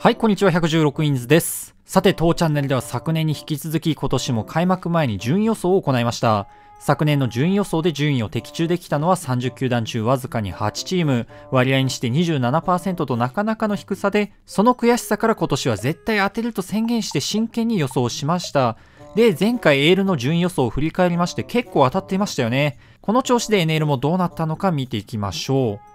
はい、こんにちは、116インズです。さて、当チャンネルでは昨年に引き続き今年も開幕前に順位予想を行いました。昨年の順位予想で順位を的中できたのは30球団中わずかに8チーム、割合にして 27% となかなかの低さで、その悔しさから今年は絶対当てると宣言して真剣に予想しました。で、前回 AL の順位予想を振り返りまして結構当たっていましたよね。この調子で NL もどうなったのか見ていきましょう。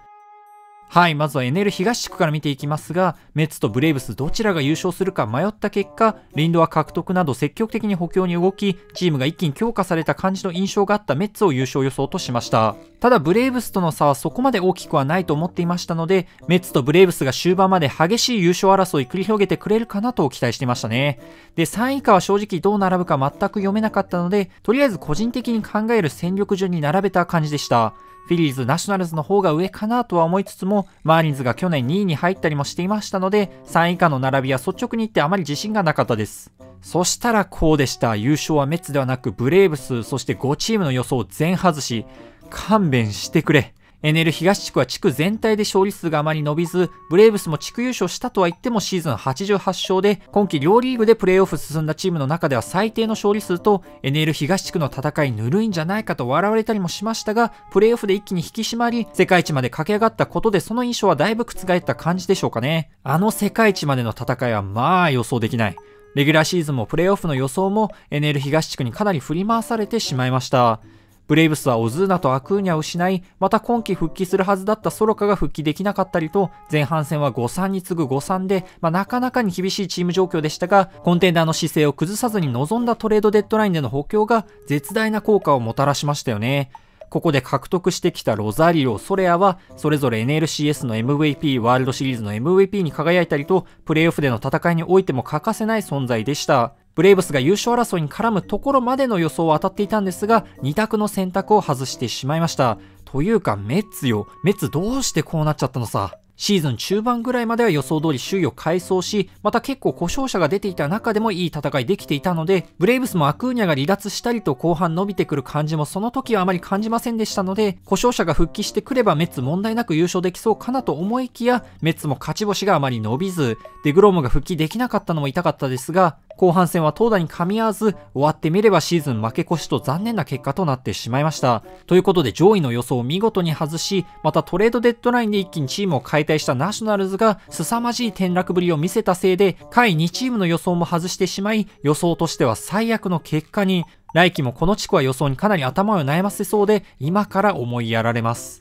はい、まずは NL 東地区から見ていきますが、メッツとブレイブスどちらが優勝するか迷った結果、リンドア獲得など積極的に補強に動き、チームが一気に強化された感じの印象があったメッツを優勝予想としました。ただブレイブスとの差はそこまで大きくはないと思っていましたので、メッツとブレイブスが終盤まで激しい優勝争い繰り広げてくれるかなと期待していましたね。で、3位以下は正直どう並ぶか全く読めなかったので、とりあえず個人的に考える戦力順に並べた感じでした。フィリーズ、ナショナルズの方が上かなとは思いつつも、マーリンズが去年2位に入ったりもしていましたので、3位以下の並びは率直に言ってあまり自信がなかったです。そしたらこうでした。優勝はメッツではなくブレーブス、そして5チームの予想を全外し、勘弁してくれ。NL 東地区は地区全体で勝利数があまり伸びず、ブレーブスも地区優勝したとは言ってもシーズン88勝で、今季両リーグでプレーオフ進んだチームの中では最低の勝利数と、NL 東地区の戦いぬるいんじゃないかと笑われたりもしましたが、プレーオフで一気に引き締まり、世界一まで駆け上がったことでその印象はだいぶ覆った感じでしょうかね。あの世界一までの戦いはまあ予想できない。レギュラーシーズンもプレーオフの予想も NL 東地区にかなり振り回されてしまいました。ブレイブスはオズーナとアクーニャを失い、また今季復帰するはずだったソロカが復帰できなかったりと、前半戦は 5-3 に次ぐ 5-3 で、なかなかに厳しいチーム状況でしたが、コンテンダーの姿勢を崩さずに臨んだトレードデッドラインでの補強が絶大な効果をもたらしましたよね。ここで獲得してきたロザリオ、ソレアは、それぞれ NLCS の MVP、ワールドシリーズの MVP に輝いたりと、プレーオフでの戦いにおいても欠かせない存在でした。ブレイブスが優勝争いに絡むところまでの予想を当たっていたんですが、2択の選択を外してしまいました。というかメッツよ。メッツどうしてこうなっちゃったのさ。シーズン中盤ぐらいまでは予想通り首位を回想し、また結構故障者が出ていた中でもいい戦いできていたので、ブレイブスもアクーニャが離脱したりと後半伸びてくる感じもその時はあまり感じませんでしたので、故障者が復帰してくればメッツ問題なく優勝できそうかなと思いきや、メッツも勝ち星があまり伸びず、デグロームが復帰できなかったのも痛かったですが、後半戦は投打に噛み合わず、終わってみればシーズン負け越しと残念な結果となってしまいました。ということで上位の予想を見事に外し、またトレードデッドラインで一気にチームを解体したナショナルズが凄まじい転落ぶりを見せたせいで、下位2チームの予想も外してしまい、予想としては最悪の結果に、来季もこの地区は予想にかなり頭を悩ませそうで、今から思いやられます。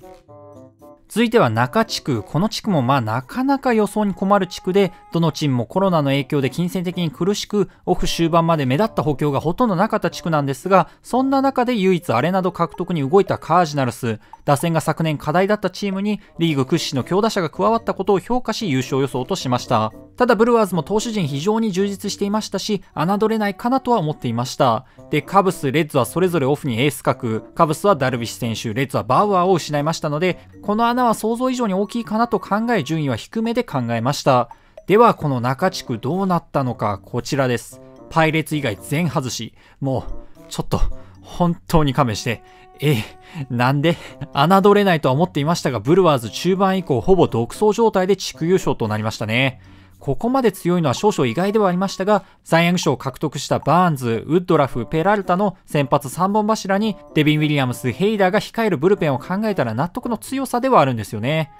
続いては中地区。この地区もなかなか予想に困る地区で、どのチームもコロナの影響で金銭的に苦しく、オフ終盤まで目立った補強がほとんどなかった地区なんですが、そんな中で唯一アレナド獲得に動いたカージナルス。打線が昨年課題だったチームにリーグ屈指の強打者が加わったことを評価し優勝予想としました。ただブルワーズも投手陣非常に充実していましたし、侮れないかなとは思っていました。で、カブス、レッズはそれぞれオフにエース格、カブスはダルビッシュ選手、レッズはバウアーを失いましたので、この穴は想像以上に大きいかなと考え、順位は低めで考えました。では、この中地区どうなったのか、こちらです。パイレーツ以外全外し。もう、ちょっと、本当に勘弁して。なんで侮れないとは思っていましたが、ブルワーズ中盤以降、ほぼ独走状態で地区優勝となりましたね。ここまで強いのは少々意外ではありましたが、サイ・ヤング賞を獲得したバーンズ、ウッドラフ、ペラルタの先発3本柱に、デビン・ウィリアムス、ヘイダーが控えるブルペンを考えたら納得の強さではあるんですよね。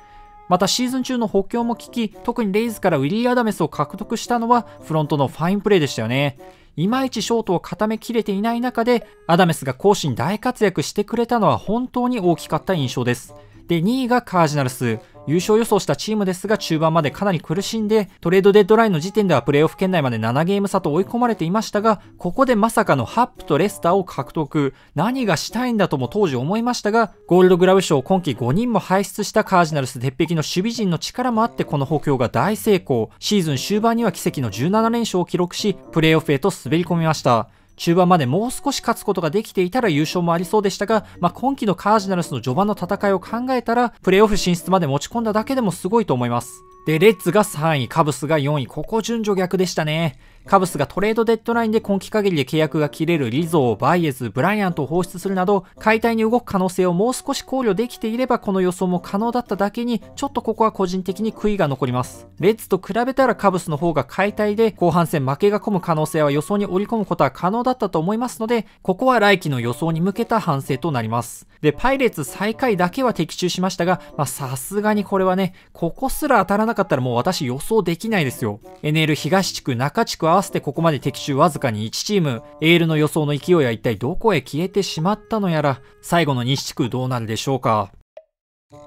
またシーズン中の補強も効き、特にレイズからウィリー・アダメスを獲得したのはフロントのファインプレーでしたよね。いまいちショートを固めきれていない中で、アダメスが攻守に大活躍してくれたのは本当に大きかった印象です。で、2位がカージナルス。優勝予想したチームですが、中盤までかなり苦しんで、トレードデッドラインの時点ではプレーオフ圏内まで7ゲーム差と追い込まれていましたが、ここでまさかのハップとレスターを獲得。何がしたいんだとも当時思いましたが、ゴールドグラブ賞を今季5人も輩出したカージナルス鉄壁の守備陣の力もあって、この補強が大成功。シーズン終盤には奇跡の17連勝を記録し、プレーオフへと滑り込みました。中盤までもう少し勝つことができていたら優勝もありそうでしたが、今季のカージナルスの序盤の戦いを考えたら、プレーオフ進出まで持ち込んだだけでもすごいと思います。で、レッズが3位、カブスが4位、ここ順序逆でしたね。カブスがトレードデッドラインで今季限りで契約が切れるリゾー、バイエズ、ブライアントを放出するなど、解体に動く可能性をもう少し考慮できていればこの予想も可能だっただけに、ちょっとここは個人的に悔いが残ります。レッズと比べたらカブスの方が解体で後半戦負けが込む可能性は予想に織り込むことは可能だったと思いますので、ここは来季の予想に向けた反省となります。で、パイレーツ最下位だけは的中しましたが、さすがにこれはね、ここすら当たらなかったらもう私予想できないですよ。NL 東地区、中地区合わせてここまで的中わずかに1チーム。エールの予想の勢いは一体どこへ消えてしまったのやら、最後の西地区どうなるでしょうか。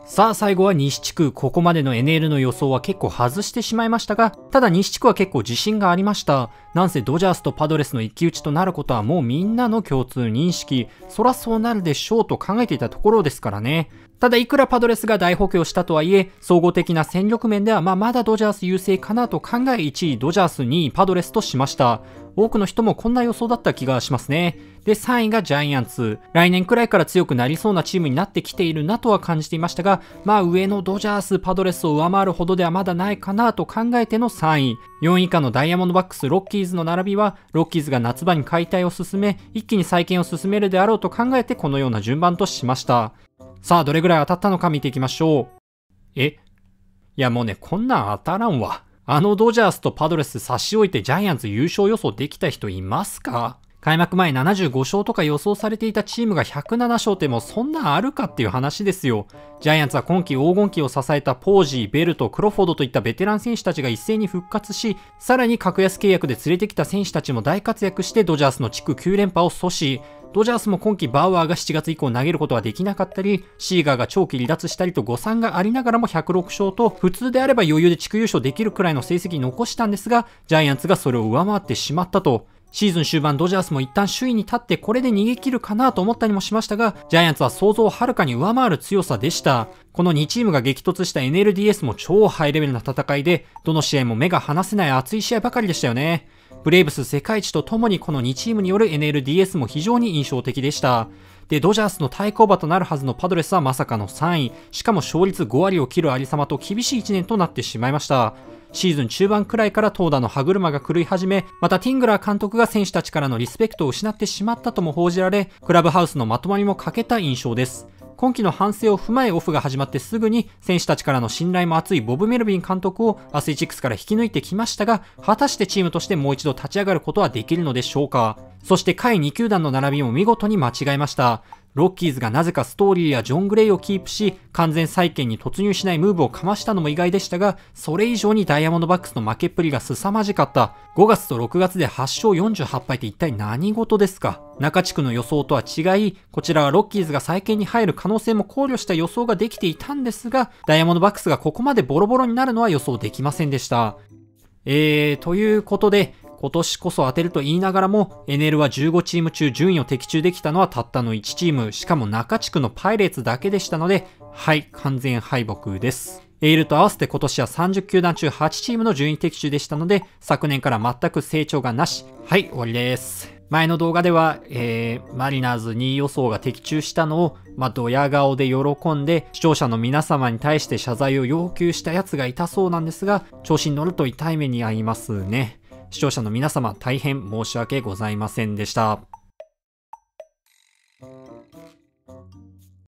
さあ最後は西地区、ここまでの NL の予想は結構外してしまいましたが、ただ西地区は結構自信がありました。なんせドジャースとパドレスの一騎打ちとなることはもうみんなの共通認識、そらそうなるでしょうと考えていたところですからね。ただいくらパドレスが大補強したとはいえ、総合的な戦力面ではまだドジャース優勢かなと考え1位ドジャース、2位パドレスとしました。多くの人もこんな予想だった気がしますね。で、3位がジャイアンツ。来年くらいから強くなりそうなチームになってきているなとは感じていましたが、上のドジャース、パドレスを上回るほどではまだないかなと考えての3位。4位以下のダイヤモンドバックス、ロッキーズの並びは、ロッキーズが夏場に解体を進め、一気に再建を進めるであろうと考えてこのような順番としました。さあ、どれぐらい当たったのか見ていきましょう。いやもうね、こんなん当たらんわ。ドジャースとパドレス差し置いてジャイアンツ優勝予想できた人いますか？開幕前75勝とか予想されていたチームが107勝ってもうそんなんあるかっていう話ですよ。ジャイアンツは今季黄金期を支えたポージー、ベルト、クロフォードといったベテラン選手たちが一斉に復活し、さらに格安契約で連れてきた選手たちも大活躍してドジャースの地区9連覇を阻止。ドジャースも今季バウアーが7月以降投げることはできなかったり、シーガーが長期離脱したりと誤算がありながらも106勝と普通であれば余裕で地区優勝できるくらいの成績残したんですが、ジャイアンツがそれを上回ってしまったと。シーズン終盤ドジャースも一旦首位に立ってこれで逃げ切るかなと思ったりもしましたが、ジャイアンツは想像をはるかに上回る強さでした。この2チームが激突した NLDS も超ハイレベルな戦いで、どの試合も目が離せない熱い試合ばかりでしたよね。ブレーブス世界一とともにこの2チームによる NLDS も非常に印象的でした。で、ドジャースの対抗馬となるはずのパドレスはまさかの3位、しかも勝率5割を切る有様と厳しい1年となってしまいました。シーズン中盤くらいから投打の歯車が狂い始め、またティングラー監督が選手たちからのリスペクトを失ってしまったとも報じられ、クラブハウスのまとまりも欠けた印象です。今季の反省を踏まえオフが始まってすぐに選手たちからの信頼も厚いボブ・メルビン監督をアスレチックスから引き抜いてきましたが、果たしてチームとしてもう一度立ち上がることはできるのでしょうか。そして下位2球団の並びも見事に間違えました。ロッキーズがなぜかストーリーやジョン・グレイをキープし、完全再建に突入しないムーブをかましたのも意外でしたが、それ以上にダイヤモンドバックスの負けっぷりが凄まじかった。5月と6月で8勝48敗って一体何事ですか？中地区の予想とは違い、こちらはロッキーズが再建に入る可能性も考慮した予想ができていたんですが、ダイヤモンドバックスがここまでボロボロになるのは予想できませんでした。ということで、今年こそ当てると言いながらも NL は15チーム中順位を的中できたのはたったの1チーム、しかも中地区のパイレーツだけでしたので、はい、完全敗北です。エールと合わせて今年は30球団中8チームの順位的中でしたので、昨年から全く成長がなし。はい、終わりです。前の動画では、マリナーズ2位予想が的中したのを、ドヤ顔で喜んで、視聴者の皆様に対して謝罪を要求したやつがいたそうなんですが、調子に乗ると痛い目に遭いますね。視聴者の皆様、大変申し訳ございませんでした。